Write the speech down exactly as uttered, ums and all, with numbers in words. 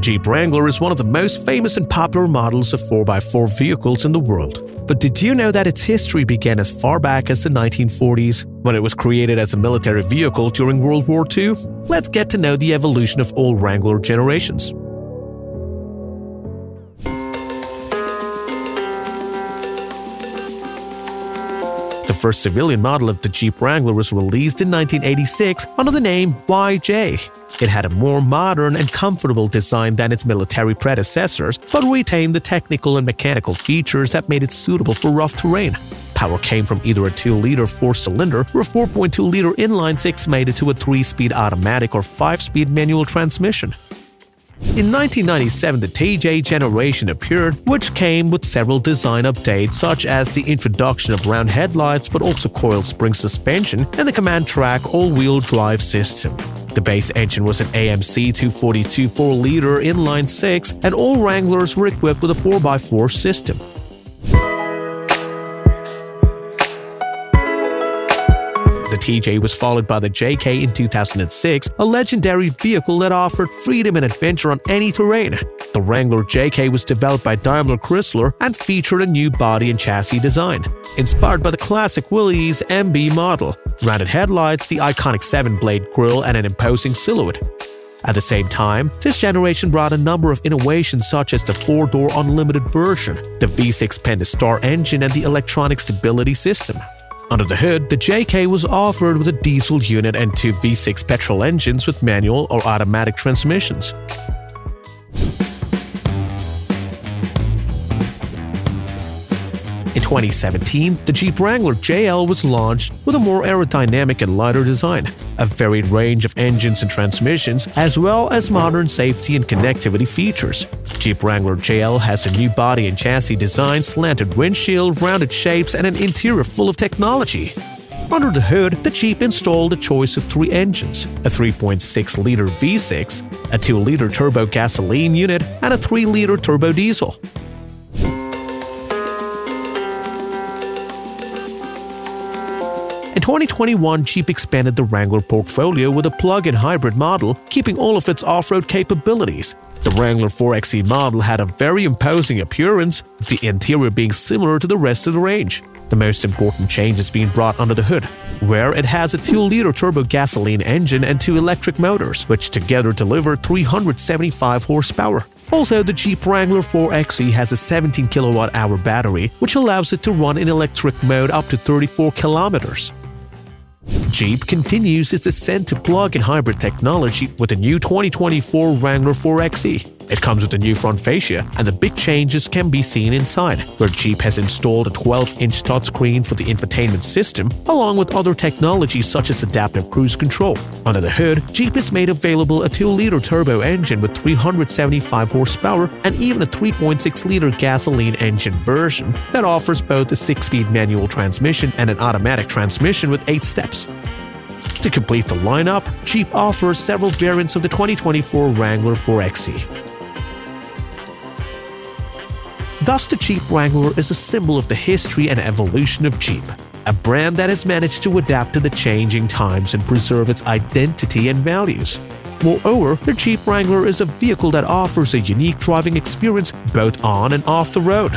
Jeep Wrangler is one of the most famous and popular models of four by four vehicles in the world. But did you know that its history began as far back as the nineteen forties, when it was created as a military vehicle during World War Two? Let's get to know the evolution of all Wrangler generations. The first civilian model of the Jeep Wrangler was released in nineteen eighty-six under the name Y J. It had a more modern and comfortable design than its military predecessors, but retained the technical and mechanical features that made it suitable for rough terrain. Power came from either a two liter four cylinder or a four point two liter inline-six made it to a three speed automatic or five speed manual transmission. In nineteen ninety-seven, the T J generation appeared, which came with several design updates such as the introduction of round headlights but also coiled spring suspension and the Command Track all-wheel drive system. The base engine was an A M C two forty-two four liter inline-six, and all Wranglers were equipped with a four by four system. The T J was followed by the J K in two thousand six, a legendary vehicle that offered freedom and adventure on any terrain. The Wrangler J K was developed by Daimler Chrysler and featured a new body and chassis design, inspired by the classic Willys M B model, rounded headlights, the iconic seven blade grille, and an imposing silhouette. At the same time, this generation brought a number of innovations such as the four door unlimited version, the V six Pentastar engine, and the electronic stability system. Under the hood, the J K was offered with a diesel unit and two V six petrol engines with manual or automatic transmissions. In twenty seventeen, the Jeep Wrangler J L was launched with a more aerodynamic and lighter design, a varied range of engines and transmissions, as well as modern safety and connectivity features. Jeep Wrangler J L has a new body and chassis design, slanted windshield, rounded shapes, and an interior full of technology. Under the hood, the Jeep installed a choice of three engines, a three point six liter V six, a two liter turbo gasoline unit, and a three liter turbo diesel. In twenty twenty-one, Jeep expanded the Wrangler portfolio with a plug-in hybrid model, keeping all of its off-road capabilities. The Wrangler four X E model had a very imposing appearance, the interior being similar to the rest of the range. The most important change is being brought under the hood, where it has a two liter turbo gasoline engine and two electric motors, which together deliver three hundred seventy-five horsepower. Also, the Jeep Wrangler four X E has a seventeen kilowatt hour battery, which allows it to run in electric mode up to thirty-four kilometers. Jeep continues its ascent to plug-in hybrid technology with the new twenty twenty-four Wrangler four X E. It comes with a new front fascia, and the big changes can be seen inside, where Jeep has installed a twelve inch touchscreen for the infotainment system, along with other technologies such as adaptive cruise control. Under the hood, Jeep has made available a two liter turbo engine with three hundred seventy-five horsepower and even a three point six liter gasoline engine version that offers both a six speed manual transmission and an automatic transmission with eight steps. To complete the lineup, Jeep offers several variants of the twenty twenty-four Wrangler four X E. Thus, the Jeep Wrangler is a symbol of the history and evolution of Jeep, a brand that has managed to adapt to the changing times and preserve its identity and values. Moreover, the Jeep Wrangler is a vehicle that offers a unique driving experience both on and off the road.